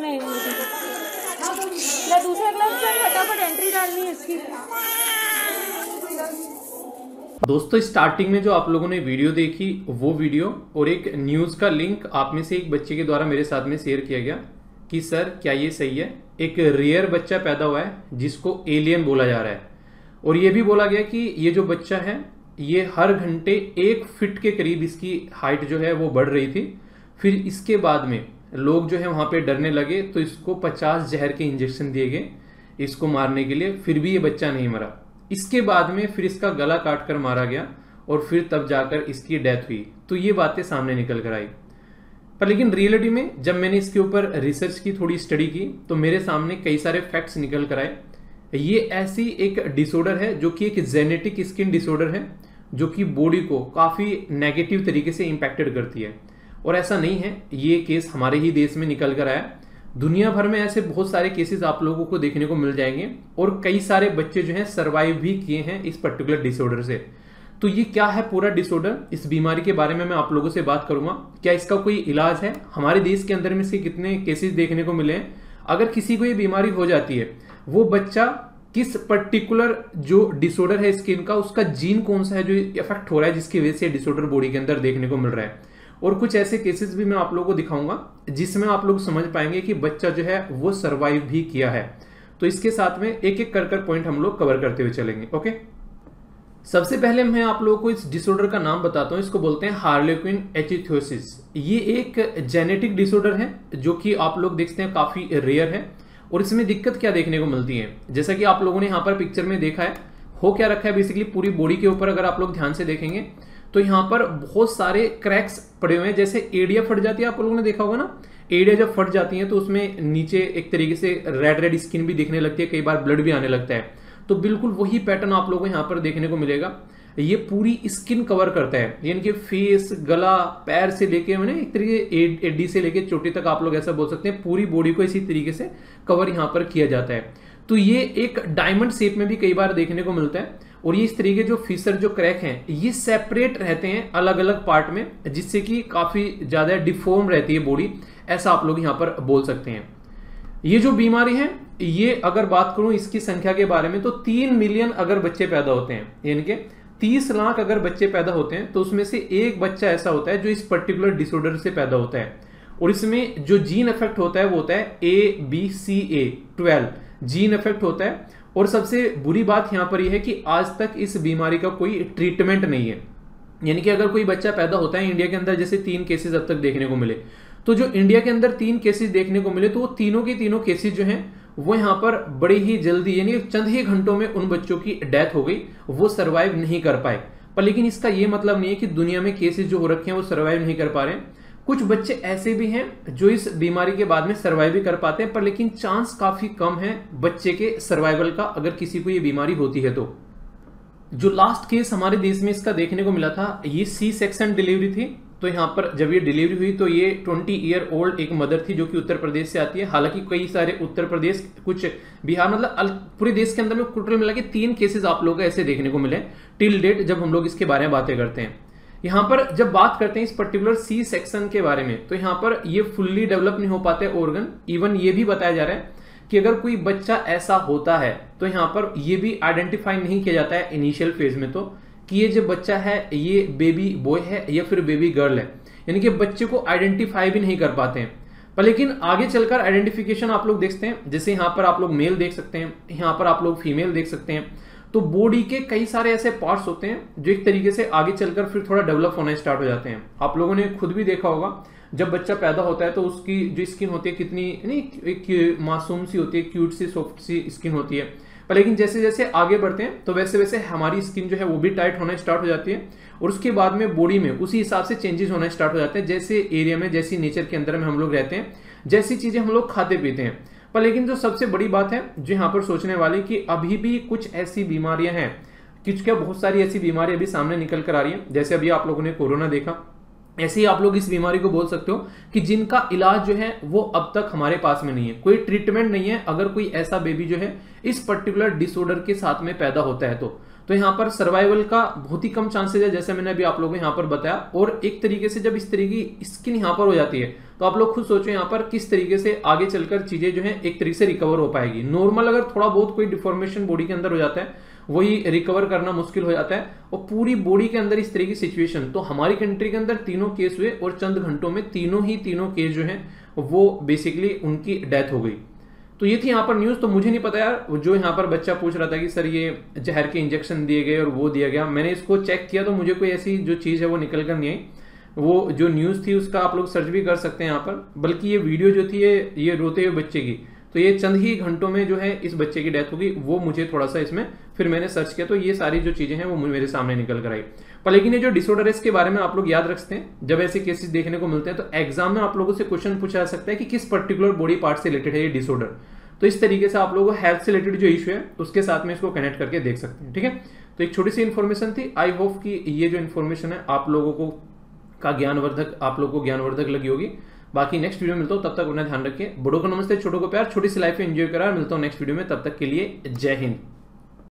नहीं दूसरा ग्लास फटाफट एंट्री डालनी है इसकी। दोस्तों स्टार्टिंग में जो आप लोगों ने वीडियो देखी वो वीडियो और एक न्यूज़ का लिंक आप में से एक बच्चे के द्वारा मेरे साथ में शेयर किया गया कि सर क्या ये सही है। एक रेयर बच्चा पैदा हुआ है जिसको एलियन बोला जा रहा है और ये भी बोला गया कि ये जो बच्चा है ये हर घंटे 1 फिट के करीब इसकी हाइट जो है वो बढ़ रही थी। फिर इसके बाद में लोग जो है वहाँ पर डरने लगे तो इसको 50 जहर के इंजेक्शन दिए गए इसको मारने के लिए, फिर भी ये बच्चा नहीं मरा। इसके बाद में फिर इसका गला काट कर मारा गया और फिर तब जाकर इसकी डेथ हुई। तो ये बातें सामने निकल कर आई, पर लेकिन रियलिटी में जब मैंने इसके ऊपर रिसर्च की, थोड़ी स्टडी की, तो मेरे सामने कई सारे फैक्ट्स निकल कर आए। ये ऐसी एक डिसऑर्डर है जो कि एक जेनेटिक स्किन डिसऑर्डर है जो कि बॉडी को काफ़ी नेगेटिव तरीके से इम्पैक्टेड करती है। और ऐसा नहीं है ये केस हमारे ही देश में निकल कर आया, दुनिया भर में ऐसे बहुत सारे केसेस आप लोगों को देखने को मिल जाएंगे और कई सारे बच्चे जो हैं सरवाइव भी किए हैं इस पर्टिकुलर डिसऑर्डर से। तो ये क्या है पूरा डिसऑर्डर, इस बीमारी के बारे में मैं आप लोगों से बात करूंगा। क्या इसका कोई इलाज है, हमारे देश के अंदर में इसके कितने केसेस देखने को मिले हैं, अगर किसी को ये बीमारी हो जाती है वो बच्चा किस पर्टिकुलर जो डिसऑर्डर है स्किन का उसका जीन कौन सा है जो इफेक्ट हो रहा है जिसकी वजह से डिसऑर्डर बॉडी के अंदर देखने को मिल रहा है। और कुछ ऐसे केसेस भी मैं आप लोगों को दिखाऊंगा जिसमें आप लोग समझ पाएंगे कि बच्चा जो है वो सरवाइव भी किया है। तो इसके साथ में एक एक कर कर पॉइंट हम लोग कवर करते हुए चलेंगे। ओके, सबसे पहले मैं आप लोगों को इस डिसऑर्डर का नाम बताता हूँ। इसको बोलते हैं हार्लेक्विन इचिथ्योसिस। ये एक जेनेटिक डिसऑर्डर है जो कि आप लोग देखते हैं काफ़ी रेयर है। और इसमें दिक्कत क्या देखने को मिलती है, जैसा कि आप लोगों ने यहाँ पर पिक्चर में देखा है, हो क्या रखा है बेसिकली पूरी बॉडी के ऊपर। अगर आप लोग ध्यान से देखेंगे तो यहाँ पर बहुत सारे क्रैक्स पड़े हुए हैं। जैसे एडिया फट जाती है, आप लोगों ने देखा होगा ना, एडिया जब फट जाती है तो उसमें नीचे एक तरीके से रेड रेड स्किन भी दिखने लगती है, कई बार ब्लड भी आने लगता है। तो बिल्कुल वही पैटर्न आप लोगों को यहाँ पर देखने को मिलेगा। ये पूरी स्किन कवर करता है, यानी कि फेस, गला, पैर से लेके मैंने एक तरीके एडी से लेके चोटी तक आप लोग ऐसा बोल सकते हैं, पूरी बॉडी को इसी तरीके से कवर यहाँ पर किया जाता है। तो ये एक डायमंड शेप में भी कई बार देखने को मिलता है। और ये इस तरीके जो फिसर जो क्रैक हैं ये सेपरेट रहते हैं अलग अलग पार्ट में, जिससे कि काफ़ी ज़्यादा डिफॉर्म रहती है बॉडी, ऐसा आप लोग यहाँ पर बोल सकते हैं। ये जो बीमारी है ये अगर बात करूँ इसकी संख्या के बारे में तो 3 मिलियन अगर बच्चे पैदा होते हैं, यानी कि 30 लाख अगर बच्चे पैदा होते हैं तो उसमें से एक बच्चा ऐसा होता है जो इस पर्टिकुलर डिसऑर्डर से पैदा होता है। और इसमें जो जीन इफेक्ट होता है वो होता है ABCA12 जीन इफेक्ट होता है। और सबसे बुरी बात यहाँ पर यह है कि आज तक इस बीमारी का कोई ट्रीटमेंट नहीं है। यानी कि अगर कोई बच्चा पैदा होता है इंडिया के अंदर, जैसे 3 केसेस अब तक देखने को मिले, तो जो इंडिया के अंदर 3 केसेस देखने को मिले तो वो तीनों के तीनों केसेस जो हैं वो यहाँ पर बड़ी ही जल्दी यानी चंद ही घंटों में उन बच्चों की डेथ हो गई, वो सर्वाइव नहीं कर पाए। पर लेकिन इसका ये मतलब नहीं है कि दुनिया में केसेस जो हो रखे हैं वो सर्वाइव नहीं कर पा रहे हैं। कुछ बच्चे ऐसे भी हैं जो इस बीमारी के बाद में सर्वाइव भी कर पाते हैं, पर लेकिन चांस काफ़ी कम है बच्चे के सर्वाइवल का अगर किसी को ये बीमारी होती है तो। जो लास्ट केस हमारे देश में इसका देखने को मिला था ये C सेक्शन डिलीवरी थी। तो यहाँ पर जब ये डिलीवरी हुई तो ये 20 ईयर ओल्ड एक मदर थी जो कि उत्तर प्रदेश से आती है। हालांकि कई सारे उत्तर प्रदेश, कुछ बिहार, मतलब पूरे देश के अंदर में टोटल मिला के 3 केसेज आप लोग ऐसे देखने को मिले टिल डेट जब हम लोग इसके बारे में बातें करते हैं। यहाँ पर जब बात करते हैं इस पर्टिकुलर C सेक्शन के बारे में तो यहाँ पर ये फुल्ली डेवलप नहीं हो पाते ऑर्गन। इवन ये भी बताया जा रहा है कि अगर कोई बच्चा ऐसा होता है तो यहाँ पर ये भी आइडेंटिफाई नहीं किया जाता है इनिशियल फेज में तो, कि ये जो बच्चा है ये बेबी बॉय है या फिर बेबी गर्ल है, यानी कि बच्चे को आइडेंटिफाई भी नहीं कर पाते हैं। पर लेकिन आगे चलकर आइडेंटिफिकेशन आप लोग देखते हैं, जैसे यहाँ पर आप लोग मेल देख सकते हैं, यहाँ पर आप लोग फीमेल देख सकते हैं। तो बॉडी के कई सारे ऐसे पार्ट्स होते हैं जो एक तरीके से आगे चलकर फिर थोड़ा डेवलप होना स्टार्ट हो जाते हैं। आप लोगों ने खुद भी देखा होगा जब बच्चा पैदा होता है तो उसकी जो स्किन होती है कितनी एक मासूम सी होती है, क्यूट सी, सॉफ्ट सी स्किन होती है। पर लेकिन जैसे जैसे आगे बढ़ते हैं तो वैसे वैसे हमारी स्किन जो है वो भी टाइट होना स्टार्ट हो जाती है और उसके बाद में बॉडी में उसी हिसाब से चेंजेस होना स्टार्ट हो जाते हैं, जैसे एरिया में, जैसी नेचर के अंदर में हम लोग रहते हैं, जैसी चीज़ें हम लोग खाते पीते हैं। पर लेकिन जो सबसे बड़ी बात है जो यहाँ पर सोचने वाली कि अभी भी कुछ ऐसी बीमारियां हैं, कुछ क्या बहुत सारी ऐसी बीमारियां अभी सामने निकल कर आ रही हैं। जैसे अभी आप लोगों ने कोरोना देखा, ऐसे ही आप लोग इस बीमारी को बोल सकते हो कि जिनका इलाज जो है वो अब तक हमारे पास में नहीं है, कोई ट्रीटमेंट नहीं है। अगर कोई ऐसा बेबी जो है इस पर्टिकुलर डिसऑर्डर के साथ में पैदा होता है तो यहाँ पर सर्वाइवल का बहुत ही कम चांसेस है, जैसे मैंने अभी आप लोगों को यहाँ पर बताया। और एक तरीके से जब इस तरीके की स्किन यहाँ पर हो जाती है तो आप लोग खुद सोचो यहाँ पर किस तरीके से आगे चलकर चीजें जो है एक तरीके से रिकवर हो पाएगी। नॉर्मल अगर थोड़ा बहुत कोई डिफॉर्मेशन बॉडी के अंदर हो जाता है वही रिकवर करना मुश्किल हो जाता है, और पूरी बॉडी के अंदर इस तरह की सिचुएशन। तो हमारी कंट्री के अंदर तीनों केस हुए और चंद घंटों में तीनों केस जो हैं वो बेसिकली उनकी डेथ हो गई। तो ये थी यहाँ पर न्यूज़। तो मुझे नहीं पता यार, जो यहाँ पर बच्चा पूछ रहा था कि सर ये जहर के इंजेक्शन दिए गए और वो दिया गया, मैंने इसको चेक किया तो मुझे कोई ऐसी जो चीज़ है वो निकल कर नहीं आई। वो जो न्यूज़ थी उसका आप लोग सर्च भी कर सकते हैं यहाँ पर, बल्कि ये वीडियो जो थी ये रोते हुए बच्चे की, तो ये चंद ही घंटों में जो है इस बच्चे की डेथ होगी, वो मुझे थोड़ा सा इसमें फिर मैंने सर्च किया तो ये सारी जो चीजें हैं वो मेरे सामने निकल कर आई। पर लेकिन ये जो डिसऑर्डर है इसके बारे में आप लोग याद रखते हैं, जब ऐसे केसेस देखने को मिलते हैं तो एग्जाम में आप लोगों से क्वेश्चन पूछा जा सकता है कि किस पर्टिकुलर बॉडी पार्ट से रिलेटेड है ये डिसऑर्डर। तो इस तरीके से आप लोगों को हेल्थ से रिलेटेड जो इश्यू है उसके साथ में इसको कनेक्ट करके देख सकते हैं। ठीक है, तो एक छोटी सी इन्फॉर्मेशन थी। आई होप कि ये जो इन्फॉर्मेशन है आप लोगों को का ज्ञानवर्धक लगी होगी। बाकी नेक्स्ट वीडियो मिलता हूँ, तब तक उन्हें ध्यान रखिए। बड़ों को नमस्ते, छोटों को प्यार, छोटी सी लाइफ एंजॉय करा। मिलता हूँ नेक्स्ट वीडियो में, तब तक के लिए जय हिंद।